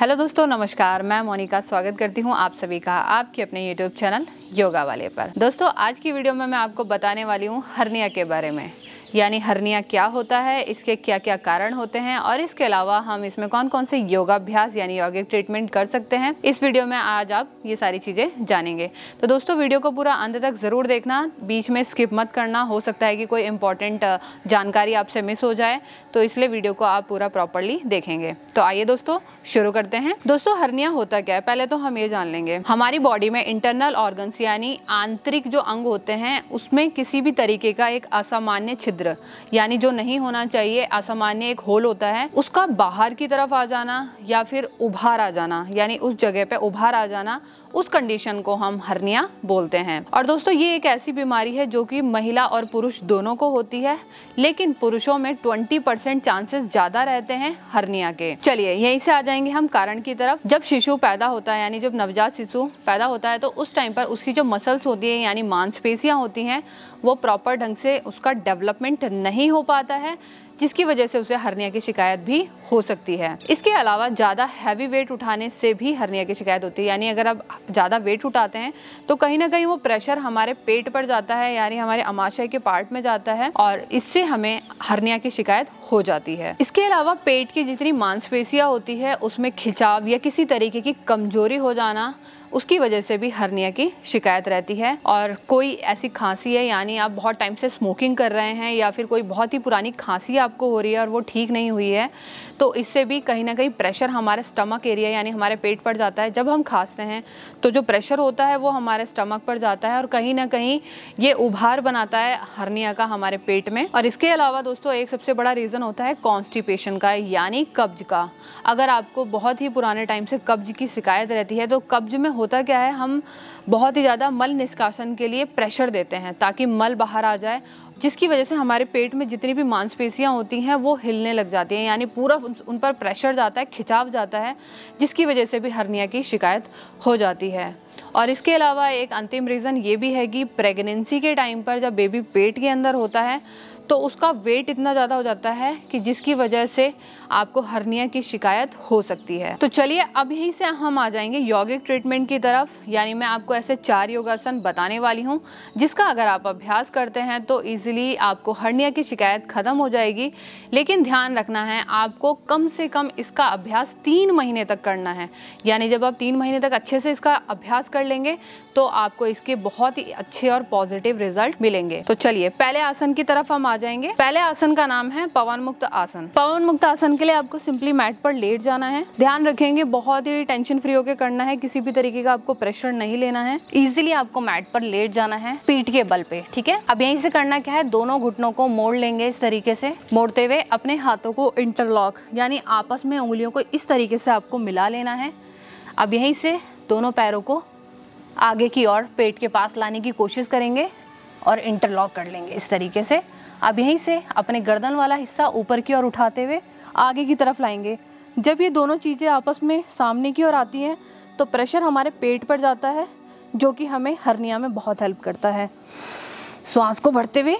Hello दोस्तों, नमस्कार। मैं मोनिका स्वागत करती हूं आप सभी का आपके अपने यूट्यूब चैनल योगा वाले पर। दोस्तों, आज की वीडियो में मैं आपको बताने वाली हूं हर्निया के बारे में, यानी हर्निया क्या होता है, इसके क्या क्या कारण होते हैं और इसके अलावा हम इसमें कौन कौन से योगाभ्यास यानी योगिक ट्रीटमेंट कर सकते हैं। इस वीडियो में आज आप ये सारी चीज़ें जानेंगे। तो दोस्तों, वीडियो को पूरा अंत तक ज़रूर देखना, बीच में स्किप मत करना। हो सकता है कि कोई इंपॉर्टेंट जानकारी आपसे मिस हो जाए, तो इसलिए वीडियो को आप पूरा प्रॉपरली देखेंगे। तो आइए दोस्तों शुरू करते हैं। दोस्तों, हर्निया होता क्या है पहले तो हम ये जान लेंगे। हमारी बॉडी में इंटरनल ऑर्गन्स यानी आंतरिक जो अंग होते हैं उसमें किसी भी तरीके का एक असामान्य यानी जो नहीं होना चाहिए, असामान्य एक होल होता है, उसका बाहर की तरफ आ जाना या फिर उभार आ जाना, यानी उस जगह पे उभार आ जाना, उस कंडीशन को हम हर्निया बोलते हैं। और दोस्तों, ये एक ऐसी बीमारी है जो कि महिला और पुरुष दोनों को होती है, लेकिन पुरुषों में 20% चांसेस ज्यादा रहते हैं हर्निया के। चलिए यहीं से आ जाएंगे हम कारण की तरफ। जब शिशु पैदा होता है, यानी जब नवजात शिशु पैदा होता है, तो उस टाइम पर उसकी जो मसल्स होती है यानी मांसपेशियां होती हैं, वो प्रॉपर ढंग से उसका डेवलपमेंट नहीं हो पाता है, जिसकी वजह से उसे हर्निया की शिकायत भी हो सकती है। इसके अलावा ज़्यादा हैवी वेट उठाने से भी हर्निया की शिकायत होती है, यानी अगर आप ज़्यादा वेट उठाते हैं तो कहीं ना कहीं वो प्रेशर हमारे पेट पर जाता है, यानी हमारे अमाशय के पार्ट में जाता है, और इससे हमें हर्निया की शिकायत हो जाती है। इसके अलावा पेट की जितनी मांसपेशियाँ होती है उसमें खिंचाव या किसी तरीके की कमजोरी हो जाना, उसकी वजह से भी हर्निया की शिकायत रहती है। और कोई ऐसी खांसी है, यानी आप बहुत टाइम से स्मोकिंग कर रहे हैं या फिर कोई बहुत ही पुरानी खांसी आपको हो रही है और वो ठीक नहीं हुई है, तो इससे भी कहीं ना कहीं प्रेशर हमारे स्टमक एरिया यानी हमारे पेट पर जाता है। जब हम खांसते हैं तो जो प्रेशर होता है वो हमारे स्टमक पर जाता है और कहीं ना कहीं ये उभार बनाता है हर्निया का हमारे पेट में। और इसके अलावा दोस्तों, एक सबसे बड़ा रीज़न होता है कॉन्स्टिपेशन का, यानी कब्ज का। अगर आपको बहुत ही पुराने टाइम से कब्ज की शिकायत रहती है, तो कब्ज में होता क्या है, हम बहुत ही ज़्यादा मल निष्कासन के लिए प्रेशर देते हैं ताकि मल बाहर आ जाए, जिसकी वजह से हमारे पेट में जितनी भी मांसपेशियां होती हैं वो हिलने लग जाती हैं, यानी पूरा उन पर प्रेशर जाता है, खिंचाव जाता है, जिसकी वजह से भी हर्निया की शिकायत हो जाती है। और इसके अलावा एक अंतिम रीज़न ये भी है कि प्रेगनेंसी के टाइम पर जब बेबी पेट के अंदर होता है तो उसका वेट इतना ज़्यादा हो जाता है कि जिसकी वजह से आपको हर्निया की शिकायत हो सकती है। तो चलिए अब यहीं से हम आ जाएंगे यौगिक ट्रीटमेंट की तरफ, यानी मैं आपको ऐसे 4 योगासन बताने वाली हूं जिसका अगर आप अभ्यास करते हैं तो इजीली आपको हर्निया की शिकायत ख़त्म हो जाएगी। लेकिन ध्यान रखना है, आपको कम से कम इसका अभ्यास 3 महीने तक करना है, यानी जब आप 3 महीने तक अच्छे से इसका अभ्यास कर लेंगे तो आपको इसके बहुत ही अच्छे और पॉजिटिव रिजल्ट मिलेंगे। तो चलिए पहले आसन की तरफ हम जाएंगे। पहले आसन का नाम है पवन मुक्त आसन। पवन मुक्त आसन के लिए आपको सिंपली मैट पर लेट जाना है। ध्यान रखेंगे बहुत ही टेंशन फ्री होकर करना है, किसी भी तरीके का आपको प्रेशर नहीं लेना है। इजीली आपको मैट पर लेट जाना है पीठ के बल पे, ठीक है। अब यहीं से करना क्या है, दोनों घुटनों को मोड़ लेंगे इस तरीके से। मोड़ते हुए अपने हाथों को इंटरलॉक यानी आपस में उंगलियों को इस तरीके से आपको मिला लेना है। अब यहीं से दोनों पैरों को आगे की ओर पेट के पास लाने की कोशिश करेंगे और इंटरलॉक कर लेंगे इस तरीके से। अब यहीं से अपने गर्दन वाला हिस्सा ऊपर की ओर उठाते हुए आगे की तरफ लाएंगे। जब ये दोनों चीज़ें आपस में सामने की ओर आती हैं तो प्रेशर हमारे पेट पर जाता है, जो कि हमें हर्निया में बहुत हेल्प करता है। श्वास को भरते हुए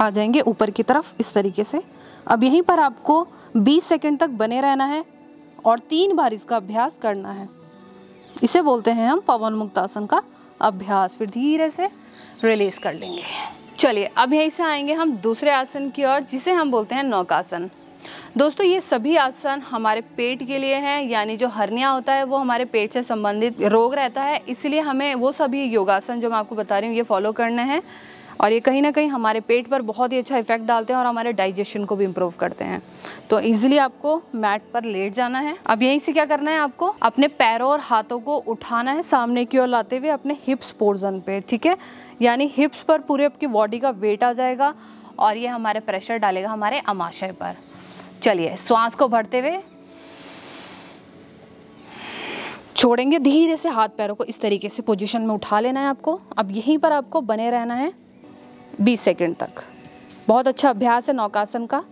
आ जाएंगे ऊपर की तरफ इस तरीके से। अब यहीं पर आपको 20 सेकंड तक बने रहना है और 3 बार इसका अभ्यास करना है। इसे बोलते हैं हम पवन मुक्त आसन का अभ्यास। फिर धीरे से रिलीज कर लेंगे। चलिए अब यहीं से आएंगे हम दूसरे आसन की ओर, जिसे हम बोलते हैं नौकासन। दोस्तों, ये सभी आसन हमारे पेट के लिए हैं, यानी जो हर्निया होता है वो हमारे पेट से संबंधित रोग रहता है, इसलिए हमें वो सभी योगासन जो मैं आपको बता रही हूँ ये फॉलो करने हैं। और ये कहीं ना कहीं हमारे पेट पर बहुत ही अच्छा इफेक्ट डालते हैं और हमारे डाइजेशन को भी इम्प्रूव करते हैं। तो ईजिली आपको मैट पर लेट जाना है। अब यहीं से क्या करना है, आपको अपने पैरों और हाथों को उठाना है सामने की ओर लाते हुए अपने हिप्स पोर्शन पे, ठीक है। यानी हिप्स पर पूरे आपकी बॉडी का वेट आ जाएगा और ये हमारे प्रेशर डालेगा हमारे अमाशय पर। चलिए श्वास को भरते हुए छोड़ेंगे, धीरे से हाथ पैरों को इस तरीके से पोजीशन में उठा लेना है आपको। अब यहीं पर आपको बने रहना है 20 सेकंड तक। बहुत अच्छा अभ्यास है नौकासन का।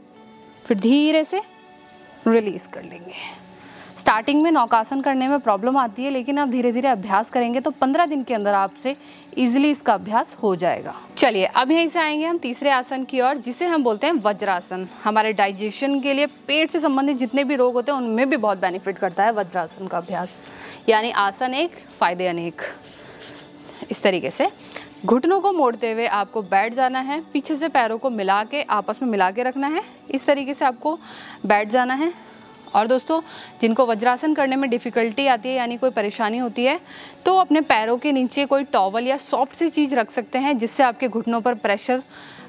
फिर धीरे से रिलीज कर लेंगे। स्टार्टिंग में नौकासन करने में प्रॉब्लम आती है, लेकिन आप धीरे धीरे अभ्यास करेंगे तो 15 दिन के अंदर आपसे इजीली इसका अभ्यास हो जाएगा। चलिए अब यहीं से आएंगे हम तीसरे आसन की ओर, जिसे हम बोलते हैं वज्रासन। हमारे डाइजेशन के लिए, पेट से संबंधित जितने भी रोग होते हैं उनमें भी बहुत बेनिफिट करता है वज्रासन का अभ्यास। यानी आसन एक, फायदे अनेक। इस तरीके से घुटनों को मोड़ते हुए आपको बैठ जाना है, पीछे से पैरों को मिला के आपस में मिला के रखना है, इस तरीके से आपको बैठ जाना है। और दोस्तों, जिनको वज्रासन करने में डिफ़िकल्टी आती है यानी कोई परेशानी होती है, तो अपने पैरों के नीचे कोई टॉवल या सॉफ्ट सी चीज़ रख सकते हैं, जिससे आपके घुटनों पर प्रेशर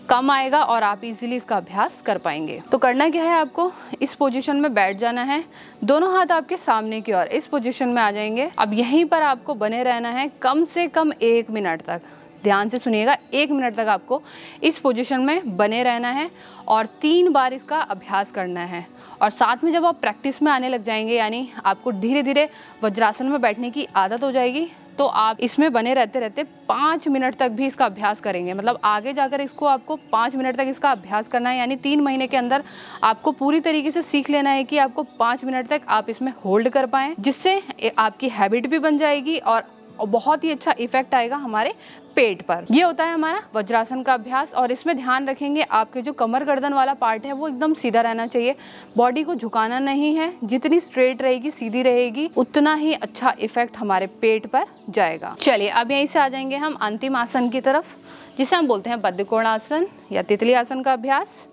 कम आएगा और आप इजीली इसका अभ्यास कर पाएंगे। तो करना क्या है, आपको इस पोजीशन में बैठ जाना है, दोनों हाथ आपके सामने की ओर इस पोजीशन में आ जाएंगे। अब यहीं पर आपको बने रहना है कम से कम 1 मिनट तक। ध्यान से सुनिएगा, 1 मिनट तक आपको इस पोजीशन में बने रहना है और 3 बार इसका अभ्यास करना है। और साथ में जब आप प्रैक्टिस में आने लग जाएंगे, यानी आपको धीरे धीरे वज्रासन में बैठने की आदत हो जाएगी, तो आप इसमें बने रहते रहते 5 मिनट तक भी इसका अभ्यास करेंगे। मतलब आगे जाकर इसको आपको 5 मिनट तक इसका अभ्यास करना है, यानी 3 महीने के अंदर आपको पूरी तरीके से सीख लेना है कि आपको 5 मिनट तक आप इसमें होल्ड कर पाएँ, जिससे आपकी हैबिट भी बन जाएगी और बहुत ही अच्छा इफेक्ट आएगा हमारे पेट पर। ये होता है हमारा वज्रासन का अभ्यास। और इसमें ध्यान रखेंगे आपके जो कमर गर्दन वाला पार्ट है वो एकदम सीधा रहना चाहिए, बॉडी को झुकाना नहीं है। जितनी स्ट्रेट रहेगी, सीधी रहेगी, उतना ही अच्छा इफेक्ट हमारे पेट पर जाएगा। चलिए अब यहीं से आ जाएंगे हम अंतिम आसन की तरफ, जिसे हम बोलते हैं बद्धकोणासन या तितली आसन का अभ्यास।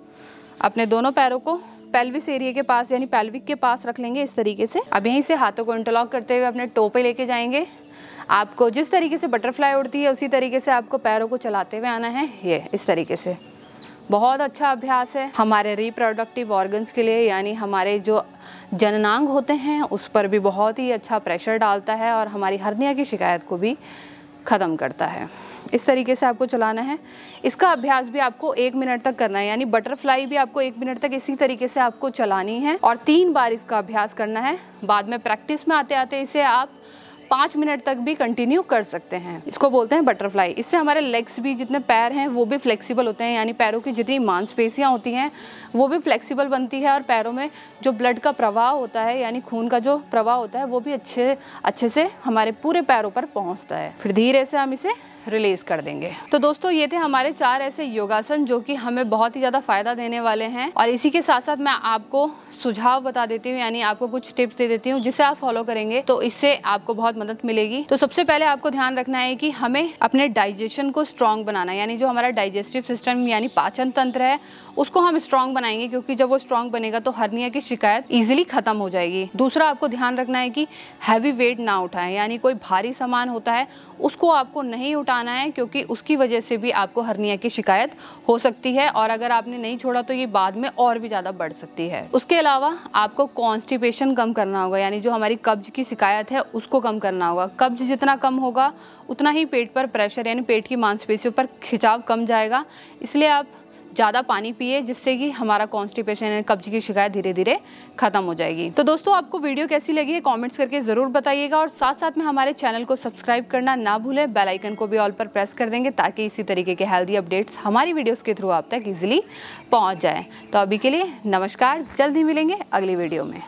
अपने दोनों पैरों को पेल्विस एरिया के पास यानी पेल्विक के पास रख लेंगे इस तरीके से। अब यहीं से हाथों को इंटरलॉक करते हुए अपने टो पे लेके जाएंगे। आपको जिस तरीके से बटरफ्लाई उड़ती है उसी तरीके से आपको पैरों को चलाते हुए आना है, ये इस तरीके से। बहुत अच्छा अभ्यास है हमारे रिप्रोडक्टिव ऑर्गन्स के लिए, यानी हमारे जो जननांग होते हैं उस पर भी बहुत ही अच्छा प्रेशर डालता है और हमारी हर्निया की शिकायत को भी ख़त्म करता है। इस तरीके से आपको चलाना है। इसका अभ्यास भी आपको 1 मिनट तक करना है, यानी बटरफ्लाई भी आपको 1 मिनट तक इसी तरीके से आपको चलानी है और 3 बार इसका अभ्यास करना है। बाद में प्रैक्टिस में आते आते इसे आप 5 मिनट तक भी कंटिन्यू कर सकते हैं। इसको बोलते हैं बटरफ्लाई। इससे हमारे लेग्स भी, जितने पैर हैं वो भी फ्लेक्सिबल होते हैं, यानी पैरों की जितनी मांसपेशियां होती हैं वो भी फ्लेक्सिबल बनती है और पैरों में जो ब्लड का प्रवाह होता है यानी खून का जो प्रवाह होता है वो भी अच्छे से हमारे पूरे पैरों पर पहुँचता है। फिर धीरे से हम इसे रिलीज़ कर देंगे। तो दोस्तों, ये थे हमारे 4 ऐसे योगासन जो कि हमें बहुत ही ज़्यादा फ़ायदा देने वाले हैं। और इसी के साथ साथ मैं आपको सुझाव बता देती हूँ, यानी आपको कुछ टिप्स दे देती हूँ जिसे आप फॉलो करेंगे तो इससे आपको बहुत मदद मिलेगी। तो सबसे पहले आपको ध्यान रखना है कि हमें अपने डाइजेशन को स्ट्रॉन्ग बनाना, यानी जो हमारा डाइजेस्टिव सिस्टम यानी पाचन तंत्र है उसको हम स्ट्रॉन्ग बनाएंगे, क्योंकि जब वो स्ट्रॉन्ग बनेगा तो हर्निया की शिकायत ईजिली ख़त्म हो जाएगी। दूसरा, आपको ध्यान रखना है कि हैवी वेट ना उठाएं, यानी कोई भारी सामान होता है उसको आपको नहीं उठाना है, क्योंकि उसकी वजह से भी आपको हर्निया की शिकायत हो सकती है और अगर आपने नहीं छोड़ा तो ये बाद में और भी ज़्यादा बढ़ सकती है। उसके अलावा आपको कॉन्स्टिपेशन कम करना होगा, यानी जो हमारी कब्ज की शिकायत है उसको कम करना होगा। कब्ज जितना कम होगा उतना ही पेट पर प्रेशर यानी पेट की मांसपेशियों पर खिंचाव कम जाएगा। इसलिए आप ज़्यादा पानी पिए, जिससे कि हमारा कॉन्स्टिपेशन यानी कब्ज की शिकायत धीरे धीरे खत्म हो जाएगी। तो दोस्तों, आपको वीडियो कैसी लगी है कमेंट्स करके ज़रूर बताइएगा और साथ साथ में हमारे चैनल को सब्सक्राइब करना ना भूलें। बेल आइकन को भी ऑल पर प्रेस कर देंगे ताकि इसी तरीके के हेल्दी अपडेट्स हमारी वीडियोज़ के थ्रू आप तक ईजिली पहुँच जाएँ। तो अभी के लिए नमस्कार, जल्द ही मिलेंगे अगली वीडियो में।